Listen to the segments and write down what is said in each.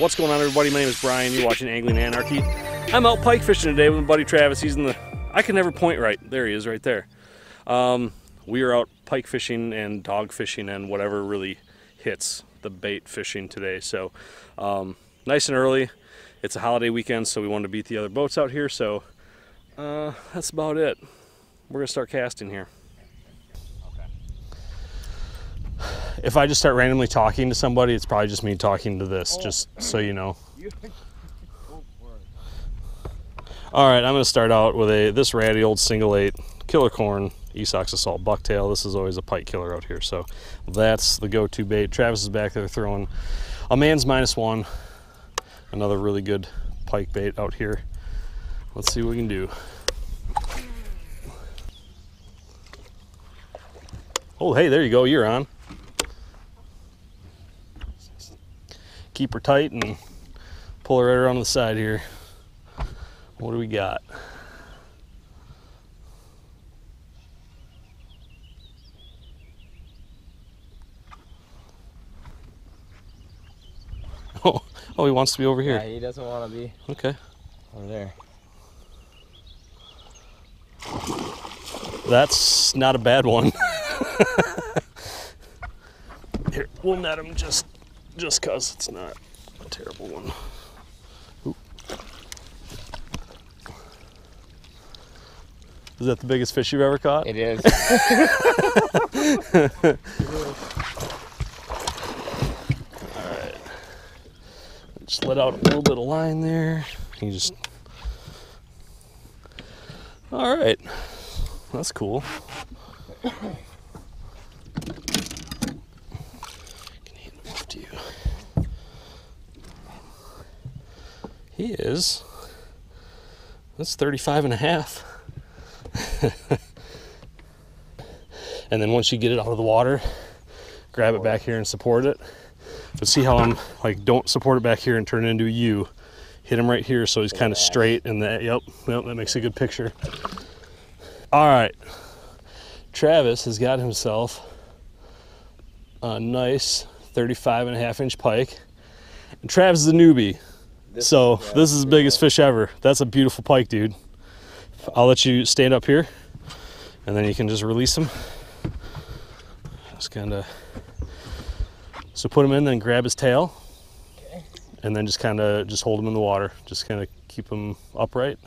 What's going on, everybody? My name is Brian. You're watching Angling Anarchy. I'm out pike fishing today with my buddy Travis. He's in the... I can never point right. There he is right there. We are out pike fishing and dog fishing and whatever really hits the bait fishing today. So nice and early. It's a holiday weekend, so we wanted to beat the other boats out here. So that's about it. We're going to start casting here. If I just start randomly talking to somebody, it's probably just me talking to this, just so you know. All right, I'm going to start out with this ratty old single eight, Killer Korn, Esox Assault Bucktail. This is always a pike killer out here, so that's the go-to bait. Travis is back there throwing a man's -1, another really good pike bait out here. Let's see what we can do. Oh, hey, there you go, you're on. Keep her tight and pull her right around the side here. What do we got? Oh, he wants to be over here. Yeah, he doesn't want to be. Okay. Over there. That's not a bad one. Here, we'll net him just cause it's not a terrible one. Ooh. Is that the biggest fish you've ever caught? It is. All right. Just let out a little bit of line there. You just... All right. That's cool. He is. That's 35.5. And then once you get it out of the water, grab it back here and support it. But see how I'm like, don't support it back here and turn it into a U. Hit him right here so he's kind of straight, and that, yep, that makes a good picture. All right, Travis has got himself a nice 35.5-inch pike. And Travis is a newbie. This is the biggest fish ever. That's a beautiful pike, dude. I'll let you stand up here, and then you can just release him. Just kind of... So put him in, then grab his tail. Okay. And then just kind of just hold him in the water. Just kind of keep him upright.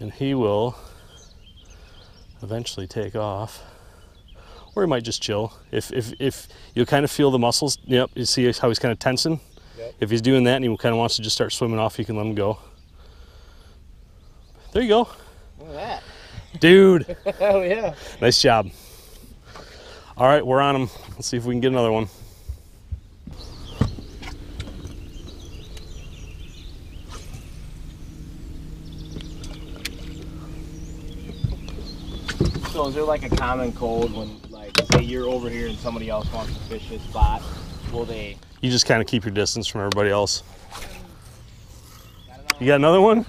And he will eventually take off. Or he might just chill. If you'll kind of feel the muscles, yep, you see how he's kind of tensing? Yep. If he's doing that and he kind of wants to just start swimming off, you can let him go. There you go. Look at that. Dude. Hell yeah. Nice job. All right, we're on him. Let's see if we can get another one. So is there like a common code when... Say you're over here and somebody else wants to fish this spot, will they... You just kind of keep your distance from everybody else. You got another one?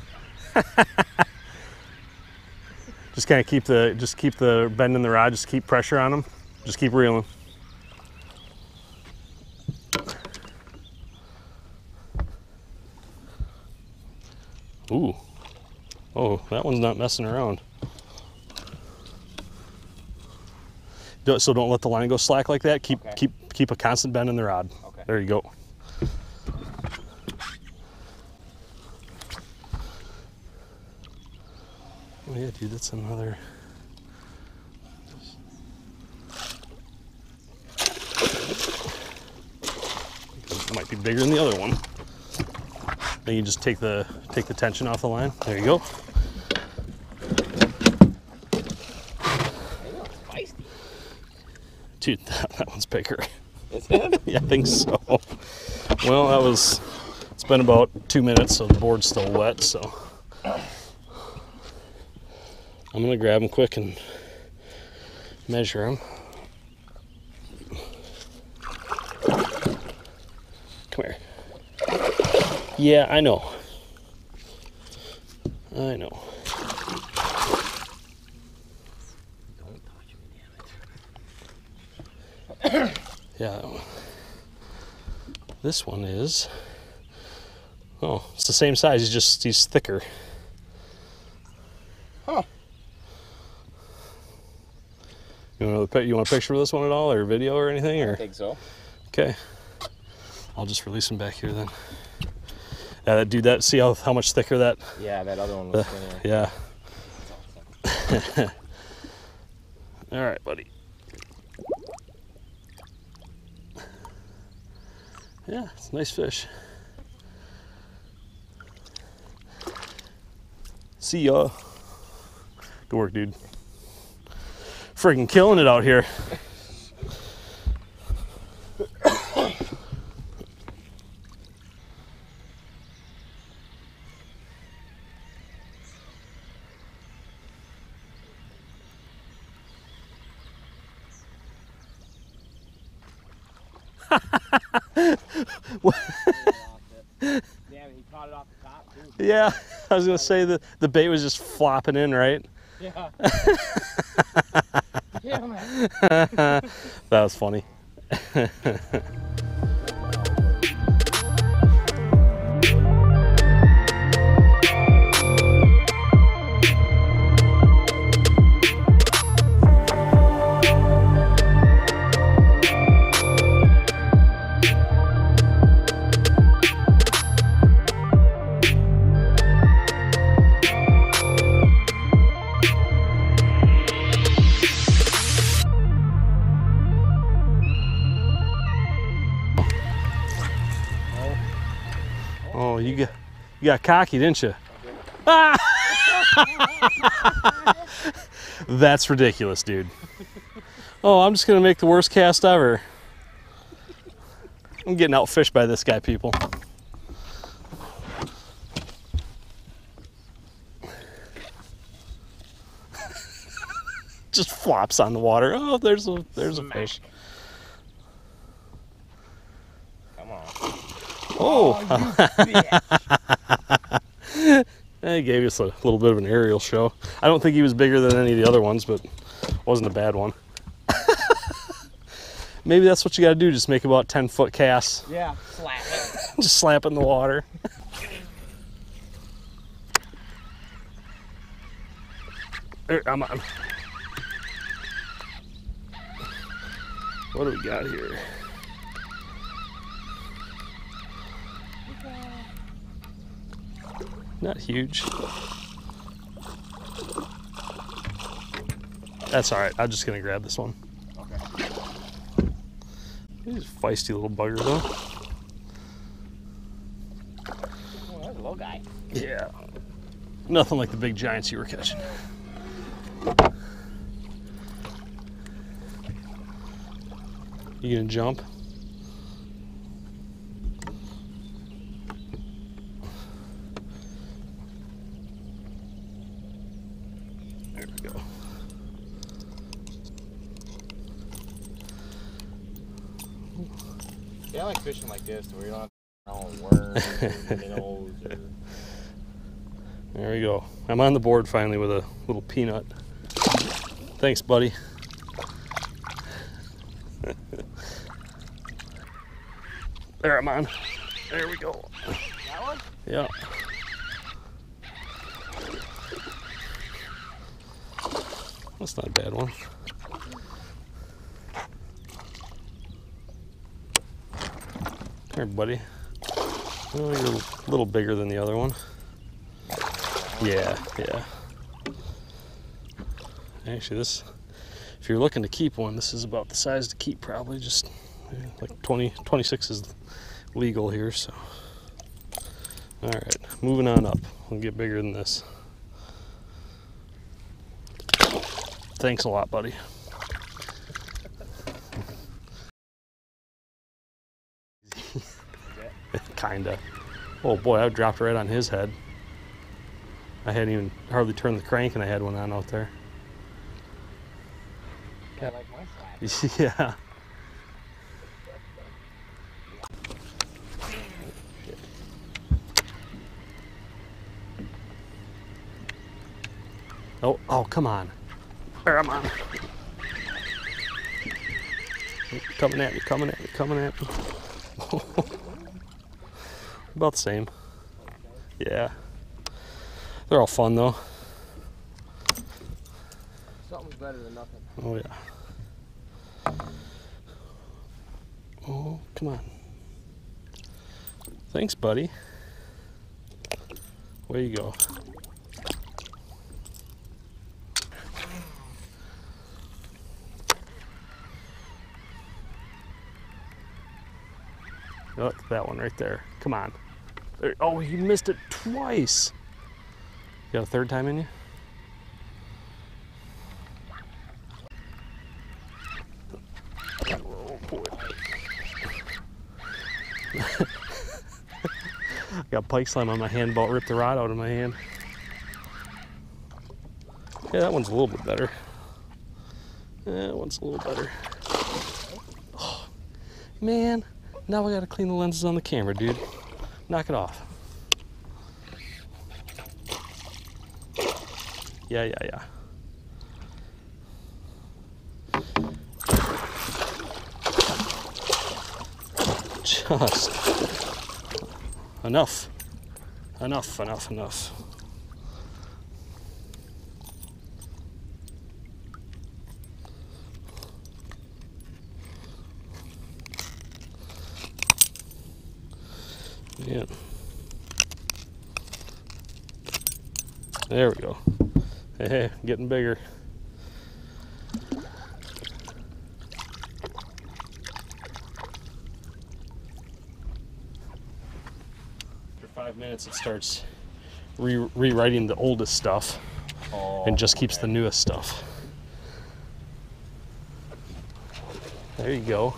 Just kind of keep the bend in the rod, just keep pressure on them. Just keep reeling. Ooh. Oh, that one's not messing around. So don't let the line go slack like that. Keep a constant bend in the rod. Okay. There you go. Oh yeah, dude, that's another. It might be bigger than the other one. Then you just take the tension off the line. There you go. Dude, that one's bigger. Is it? Yeah, I think so. Well, that was... It's been about 2 minutes, so the board's still wet, so... I'm gonna grab him quick and measure him. Come here. Yeah, I know. I know. Yeah, that one. This one is, oh, it's the same size, he's thicker. Huh. You want a picture of this one at all, or video or anything? Or? I think so. Okay. I'll just release them back here then. Yeah, that dude, see how much thicker that? Yeah, that other one was thinner. Yeah. Awesome. All right, buddy. Yeah, it's a nice fish. See ya. Good work, dude. Freaking killing it out here. Yeah, I was gonna say the bait was just flopping in, right? Yeah. Yeah, man. That was funny. You got cocky, didn't you? Ah! That's ridiculous, dude. Oh, I'm just gonna make the worst cast ever. I'm getting outfished by this guy, people. Just flops on the water. Oh, there's a fish. Come on. Oh, he gave us a little bit of an aerial show. I don't think he was bigger than any of the other ones, but wasn't a bad one. Maybe that's what you gotta do, just make about 10-foot casts. Yeah, slap it. Just slap it in the water. I'm on. What do we got here? Not huge. That's all right. I'm just going to grab this one. Okay. He's a feisty little bugger, though. Oh, that's a little guy. Yeah. Nothing like the big giants you were catching. You going to jump? Yeah, I like fishing like this, where you don't have to worms or minnows. Or... There we go. I'm on the board finally with a little peanut. Thanks, buddy. There, I'm on. There we go. That one? Yeah. That's not a bad one. Here, buddy. Oh, you're a little bigger than the other one. Yeah, yeah. Actually, this, if you're looking to keep one, this is about the size to keep, probably. Just like 26 is legal here, so. All right, moving on up. We'll get bigger than this. Thanks a lot, buddy. Kinda. Oh boy, I dropped right on his head. I hadn't even hardly turned the crank and I had one on out there. Yeah, I like my slide. Yeah. Oh, oh, come on. There, I'm on. Coming at me, coming at me, coming at me. about the same. Yeah. They're all fun though. Something's better than nothing. Oh yeah. Oh, come on. Thanks, buddy. Way you go. Oh, that one right there. Come on. There, oh, he missed it twice. You got a third time in you? Oh, boy. I got pike slime on my hand, about ripped the rod out of my hand. Yeah, that one's a little bit better. Yeah, that one's a little better. Oh, man. Now we gotta clean the lenses on the camera, dude. Knock it off. Yeah, yeah, yeah. Just enough. Enough, enough, enough. Yeah. There we go. Hey, getting bigger. After 5 minutes, it starts rewriting the oldest stuff and just keeps the newest stuff. There you go.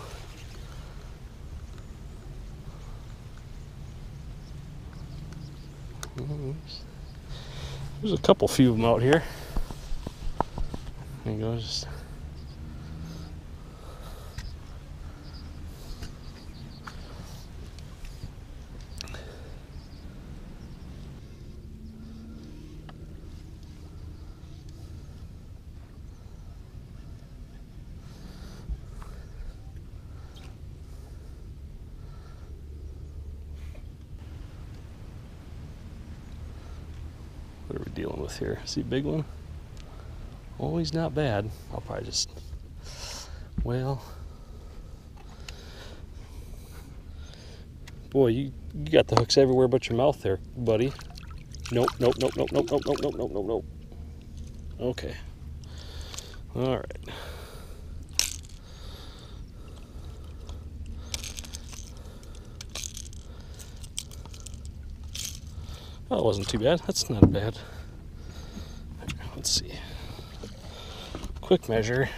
There's a couple few of them out here. There you go, just. What are we dealing with here? See a big one? Oh, he's not bad. I'll probably just, well. Boy, you got the hooks everywhere but your mouth there, buddy. Nope, nope, nope, nope, nope, nope, nope, nope, nope, nope, nope. Okay. All right. Well, it wasn't too bad. That's not bad. Let's see. Quick measure.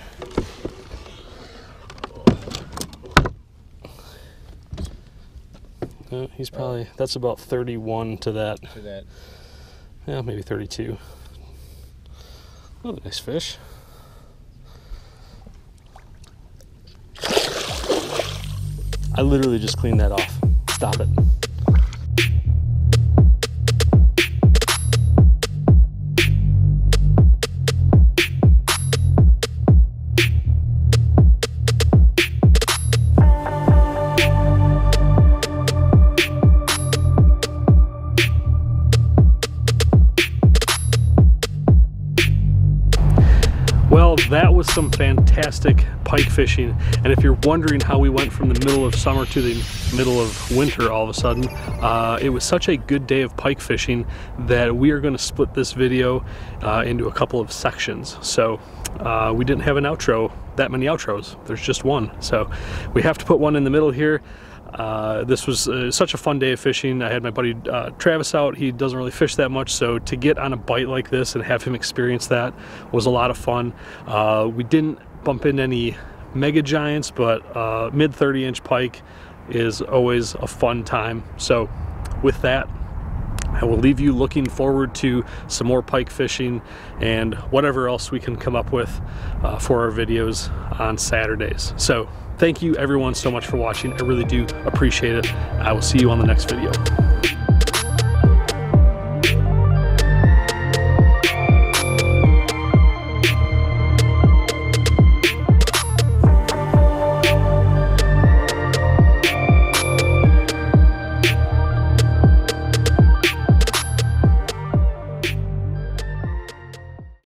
He's probably, that's about 31 to that. To that. Yeah, maybe 32. Oh, nice fish. I literally just cleaned that off. Stop it. That was some fantastic pike fishing, and if you're wondering how we went from the middle of summer to the middle of winter all of a sudden, it was such a good day of pike fishing that we are going to split this video into a couple of sections. So we didn't have an outro, that many outros, there's just one, so we have to put one in the middle here. This was such a fun day of fishing. I had my buddy Travis out. He doesn't really fish that much, so to get on a bite like this and have him experience that was a lot of fun. We didn't bump into any mega giants, but mid 30-inch pike is always a fun time. So with that, I will leave you looking forward to some more pike fishing and whatever else we can come up with for our videos on Saturdays. So thank you everyone so much for watching. I really do appreciate it. I will see you on the next video.